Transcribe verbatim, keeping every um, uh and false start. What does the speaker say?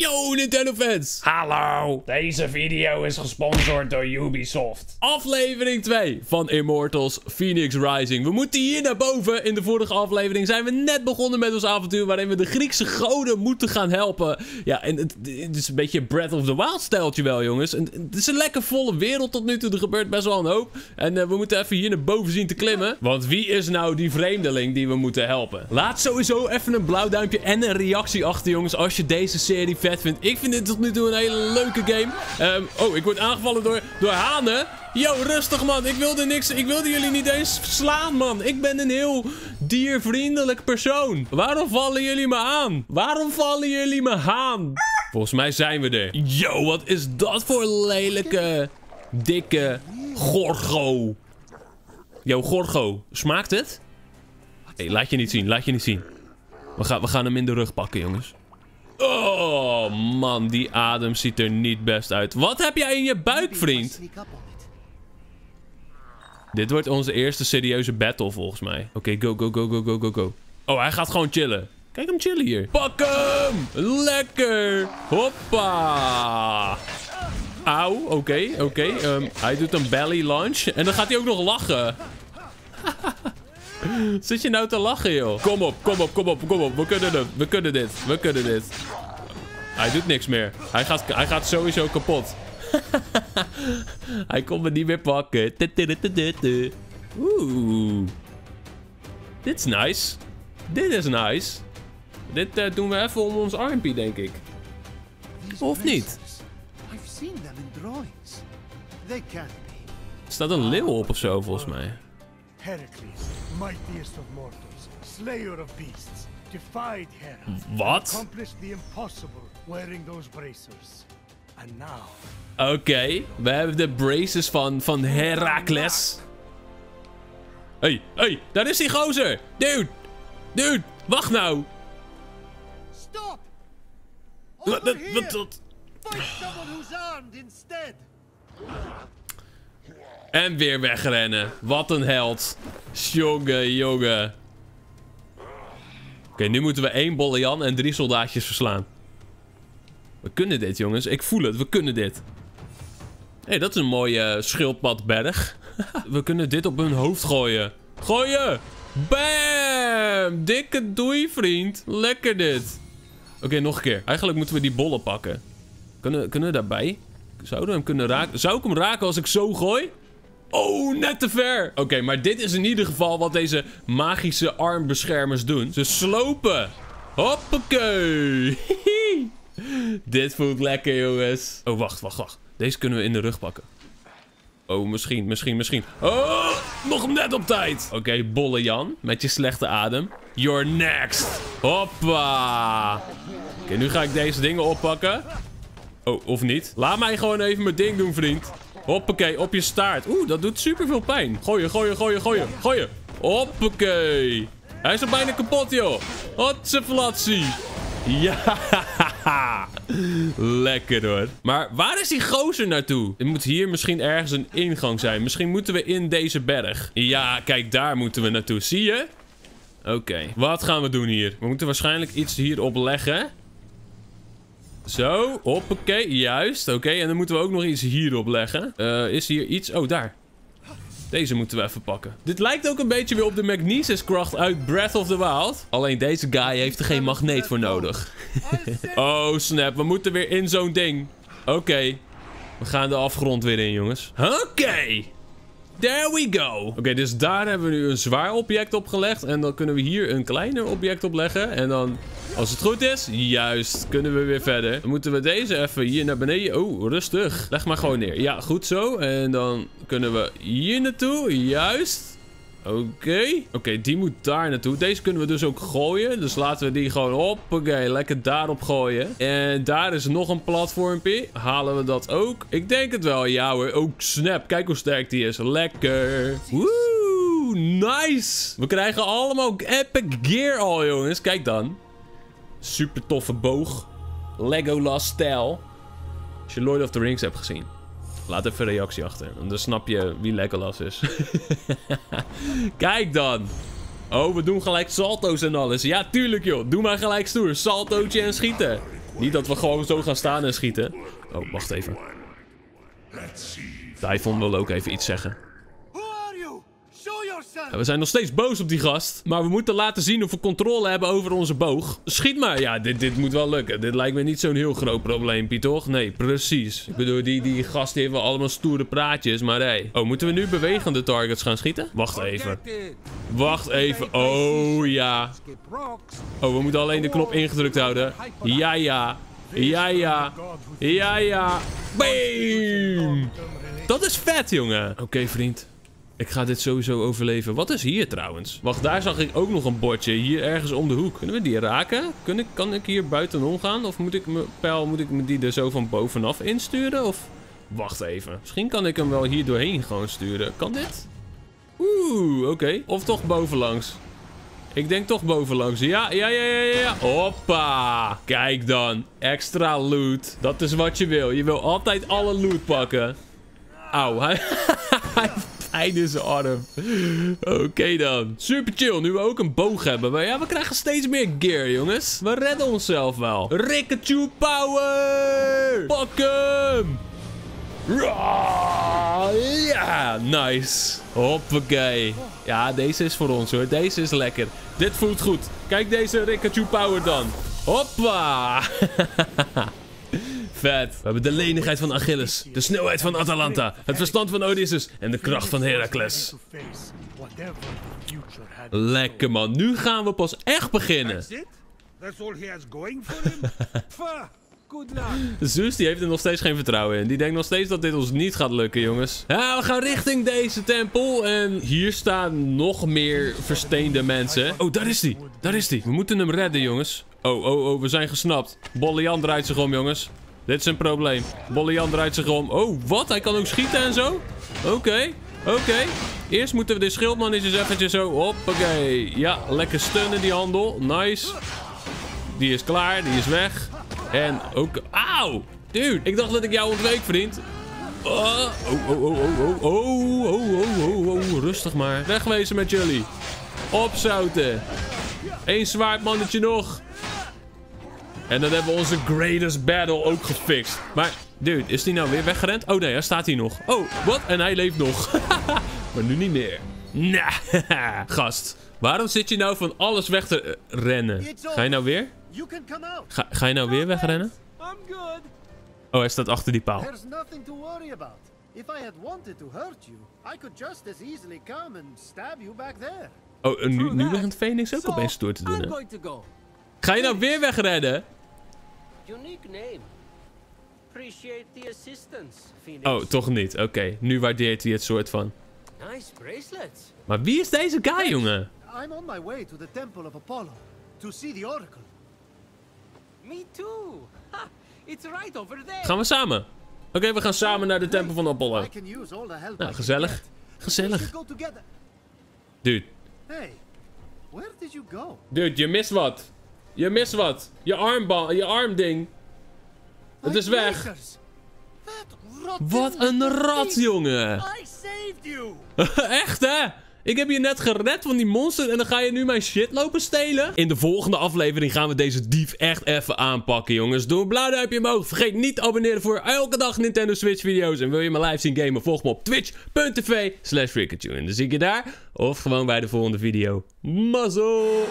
Yo, Nintendo fans! Hallo! Deze video is gesponsord door Ubisoft. Aflevering twee van Immortals Fenyx Rising. We moeten hier naar boven. In de vorige aflevering zijn we net begonnen met ons avontuur waarin we de Griekse goden moeten gaan helpen. Ja, en het, het is een beetje Breath of the Wild stijltje wel, jongens. En het is een lekker volle wereld tot nu toe. Er gebeurt best wel een hoop. En uh, we moeten even hier naar boven zien te klimmen. Want wie is nou die vreemdeling die we moeten helpen? Laat sowieso even een blauw duimpje en een reactie achter, jongens, als je deze serie vet vindt. Ik vind dit tot nu toe een hele leuke game. Um, oh, ik word aangevallen door, door hanen. Yo, rustig man. Ik wilde niks. Ik wilde jullie niet eens slaan, man. Ik ben een heel diervriendelijk persoon. Waarom vallen jullie me aan? Waarom vallen jullie me aan? Volgens mij zijn we er. Yo, wat is dat voor lelijke, dikke gorgo? Yo, gorgo. Smaakt het? Hé, hey, laat je niet zien. Laat je niet zien. We gaan, we gaan hem in de rug pakken, jongens. Oh, man. Die adem ziet er niet best uit. Wat heb jij in je buik, vriend? Dit wordt onze eerste serieuze battle, volgens mij. Oké, okay, go, go, go, go, go, go, go. Oh, hij gaat gewoon chillen. Kijk hem chillen hier. Pak hem! Lekker! Hoppa! Auw, oké, okay, oké. Okay. Um, hij doet een belly launch. En dan gaat hij ook nog lachen. Zit je nou te lachen, joh? Kom op, kom op, kom op, kom op. We kunnen dit, we kunnen dit, we kunnen dit. Hij doet niks meer. Hij gaat, hij gaat sowieso kapot. Hij kon me niet meer pakken. Oeh. Dit is nice. Dit is nice. Dit uh, doen we even om ons armpje, denk ik. Of niet? Er staat een leeuw op of zo, volgens mij. Heracles, mightiest of mortals, slayer of beasts, defied Hera. What? Accomplished the impossible wearing those bracers. And now. Oké, okay, we hebben de braces van, van Heracles. Hé, hey, hé, hey, daar is die gozer. Dude, dude, wacht nou. Stop. Over wat, here. Wat, wat? Fight someone who's armed instead. En weer wegrennen. Wat een held. Jongen, jongen. Oké, okay, nu moeten we één Bolejan en drie soldaatjes verslaan. We kunnen dit, jongens. Ik voel het. We kunnen dit. Hé, hey, dat is een mooie uh, schildpadberg. We kunnen dit op hun hoofd gooien. Gooien! Bam! Dikke doei, vriend. Lekker dit. Oké, okay, nog een keer. Eigenlijk moeten we die bollen pakken. Kunnen, kunnen we daarbij? Zouden we hem kunnen raken? Zou ik hem raken als ik zo gooi? Oh, net te ver. Oké, okay, maar dit is in ieder geval wat deze magische armbeschermers doen. Ze slopen. Hoppakee. Dit voelt lekker, jongens. Oh, wacht, wacht, wacht. Deze kunnen we in de rug pakken. Oh, misschien, misschien, misschien. Oh, nog net op tijd. Oké, okay, bolle Jan. Met je slechte adem. You're next. Hoppa. Oké, okay, nu ga ik deze dingen oppakken. Oh, of niet? Laat mij gewoon even mijn ding doen, vriend. Hoppakee, op je staart. Oeh, dat doet superveel pijn. Gooien, gooien, gooien, gooien, gooien. Hoppakee. Hij is al bijna kapot, joh. Hotseflatsie. Ja. Lekker, hoor. Maar waar is die gozer naartoe? Er moet hier misschien ergens een ingang zijn. Misschien moeten we in deze berg. Ja, kijk, daar moeten we naartoe. Zie je? Oké. Okay. Wat gaan we doen hier? We moeten waarschijnlijk iets hierop leggen. Zo, hoppakee, juist. Oké, okay, en dan moeten we ook nog iets hierop leggen. Uh, is hier iets? Oh, daar. Deze moeten we even pakken. Dit lijkt ook een beetje weer op de magnesis-kracht uit Breath of the Wild. Alleen deze guy heeft er geen magneet voor nodig. Oh, snap. We moeten weer in zo'n ding. Oké. Okay. We gaan de afgrond weer in, jongens. Oké. Okay. There we go. Oké, okay, dus daar hebben we nu een zwaar object opgelegd. En dan kunnen we hier een kleiner object opleggen. En dan, als het goed is, juist, kunnen we weer verder. Dan moeten we deze even hier naar beneden. Oh, rustig. Leg maar gewoon neer. Ja, goed zo. En dan kunnen we hier naartoe. Juist. Oké. Okay. Oké, okay, die moet daar naartoe. Deze kunnen we dus ook gooien. Dus laten we die gewoon op. Oké, okay, lekker daarop gooien. En daar is nog een platformpje. Halen we dat ook? Ik denk het wel. Ja hoor. Ook oh, snap. Kijk hoe sterk die is. Lekker. Woe, nice. We krijgen allemaal epic gear al, jongens. Kijk dan. Super toffe boog. Legolas stijl. Als je Lord of the Rings hebt gezien. Laat even een reactie achter. Dan snap je wie Legolas is. Kijk dan. Oh, we doen gelijk salto's en alles. Ja, tuurlijk joh. Doe maar gelijk stoer. Saltootje en schieten. Niet dat we gewoon zo gaan staan en schieten. Oh, wacht even. Typhon wil ook even iets zeggen. We zijn nog steeds boos op die gast. Maar we moeten laten zien of we controle hebben over onze boog. Schiet maar. Ja, dit, dit moet wel lukken. Dit lijkt me niet zo'n heel groot probleempje, toch? Nee, precies. Ik bedoel, die, die gast heeft wel allemaal stoere praatjes, maar hé. Hey. Oh, moeten we nu bewegende targets gaan schieten? Wacht even. Wacht even. Oh, ja. Oh, we moeten alleen de knop ingedrukt houden. Ja, ja. Ja, ja. Ja, ja. Bam! Dat is vet, jongen. Oké, okay, vriend. Ik ga dit sowieso overleven. Wat is hier trouwens? Wacht, daar zag ik ook nog een bordje. Hier ergens om de hoek. Kunnen we die raken? Kunnen, kan ik hier buitenom gaan? Of moet ik mijn pijl, moet ik me die er zo van bovenaf insturen? Of... Wacht even. Misschien kan ik hem wel hier doorheen gewoon sturen. Kan dit? Oeh, oké. Okay. Of toch bovenlangs. Ik denk toch bovenlangs. Ja, ja, ja, ja, ja. Hoppa. Kijk dan. Extra loot. Dat is wat je wil. Je wil altijd alle loot pakken. Auw, hij... Einde zijn arm. Oké okay dan. Super chill. Nu we ook een boog hebben. Maar ja, we krijgen steeds meer gear, jongens. We redden onszelf wel. Rickachu power! Pak hem! Ja, nice. Hoppakee. Ja, deze is voor ons hoor. Deze is lekker. Dit voelt goed. Kijk deze Rickachu power dan. Hoppa! Vet. We hebben de lenigheid van Achilles, de snelheid van Atalanta, het verstand van Odysseus en de kracht van Heracles. Lekker man, nu gaan we pas echt beginnen. Zeus die heeft er nog steeds geen vertrouwen in. Die denkt nog steeds dat dit ons niet gaat lukken, jongens. Ja, we gaan richting deze tempel. En hier staan nog meer versteende mensen. Oh, daar is die. Daar is die. We moeten hem redden, jongens. Oh, oh, oh, we zijn gesnapt. Bollejan draait zich om, jongens. Dit is een probleem. Bollejan draait zich om. Oh, wat? Hij kan ook schieten en zo? Oké, okay, oké. Okay. Eerst moeten we de schildman eens eventjes zo... Hoppakee. Ja, lekker stunnen die handel. Nice. Die is klaar, die is weg. En ook... Auw! Dude, ik dacht dat ik jou ontweek, vriend. Oh, oh, oh, oh, oh, oh, oh, oh, oh, rustig maar. Wegwezen met jullie. Opzouten. Eén zwaardmannetje nog. En dan hebben we onze greatest battle ook gefixt. Maar, dude, is die nou weer weggerend? Oh nee, hij staat hier nog. Oh, wat? En hij leeft nog. Maar nu niet meer. Nah. Gast, waarom zit je nou van alles weg te uh, rennen? Ga je nou weer? Ga, ga je nou weer wegrennen? Oh, hij staat achter die paal. Oh, en nu, nu begint Phoenix ook opeens door te doen. Hè? Ga je nou weer wegrennen? Oh, toch niet. Oké, okay. Nu waardeert hij het soort van. Maar wie is deze guy, jongen? I'm on my way to the temple of Apollo to see the oracle. Me too. Ha, it's right over there. Gaan we samen? Oké, okay, we gaan samen naar de tempel van Apollo. Nou, gezellig. Gezellig. Dude. Dude, je mist wat. Je mist wat. Je armbal, je armding. Het is weg. Wat een rat, jongen. Echt, hè? Ik heb je net gered van die monster en dan ga je nu mijn shit lopen stelen? In de volgende aflevering gaan we deze dief echt even aanpakken, jongens. Doe een blauw duimpje omhoog. Vergeet niet te abonneren voor elke dag Nintendo Switch video's. En wil je me live zien gamen, volg me op twitch punt tv slash Rickachu. En dan zie ik je daar of gewoon bij de volgende video. Mazzel!